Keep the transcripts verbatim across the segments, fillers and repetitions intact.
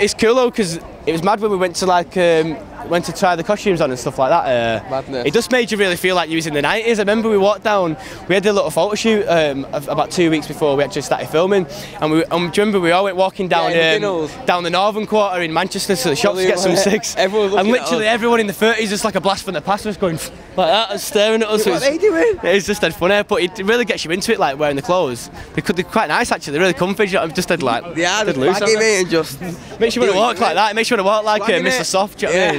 It's cool though, because it was mad when we went to like um, went to try the costumes on and stuff like that. Uh, Madness. It just made you really feel like you was in the nineties. I remember we walked down, we had a little photo shoot um, about two weeks before we actually started filming, and we and do you remember we all went walking down yeah, um, down the northern quarter in Manchester to the shops to get some cigs, and literally everyone in the thirties just like a blast from the past was going like that and staring at us. What are they doing? It's just dead funny, but it really gets you into it, like wearing the clothes. They could, they're quite nice actually. They're really comfy. You know, I'm just dead like yeah, dead loose. And just makes you want to walk like that. It makes you want to walk like uh, Mister Soft. Do you know yeah.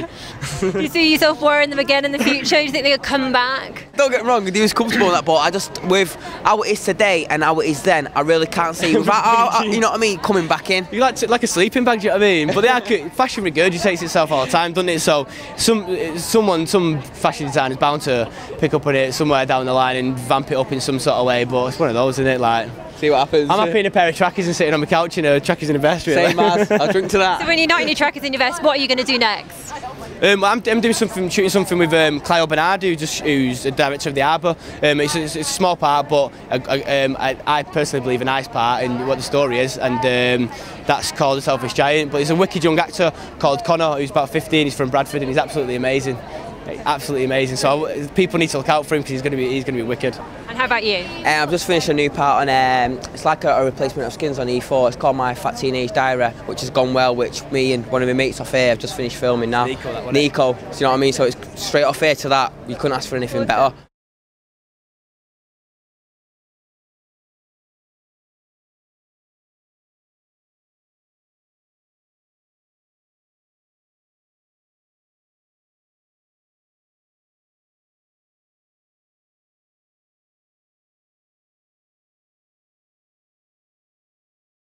what I mean? Do you see yourself wearing them again in the future? Do you think they'll come back? Don't get me wrong, he was comfortable in that, but I just, with how it is today and how it is then, I really can't see, without, how, how, you know what I mean, coming back in. You like to, like a sleeping bag, do you know what I mean? But they are, fashion regurgitates itself all the time, doesn't it? So some, someone, some fashion designer is bound to pick up on it somewhere down the line and vamp it up in some sort of way, but it's one of those, isn't it? Like, see what happens. I'm happy in a pair of trackies and sitting on my couch in a trackies and a vest, really. Same as, I'll drink to that. So when you're not in your trackies and your vest, what are you going to do next? Um, I'm, I'm doing something, shooting something with um, Clio Barnard, who just, who's the director of The Arbor. Um, it's, it's, it's a small part, but I, I, um, I, I personally believe a nice part in what the story is, and um, that's called The Selfish Giant. But he's a wicked young actor called Connor, who's about fifteen, he's from Bradford, and he's absolutely amazing. Absolutely amazing. So I, people need to look out for him because he's going to be he's going to be wicked. And how about you? Uh, I've just finished a new part on um, it's like a, a replacement of Skins on E four. It's called My Mad Fat Teenage Diary, which has gone well. Which me and one of my mates off here have just finished filming now. Nico, that one, Nico. So you know what I mean? So it's straight off here to that. You couldn't ask for anything better.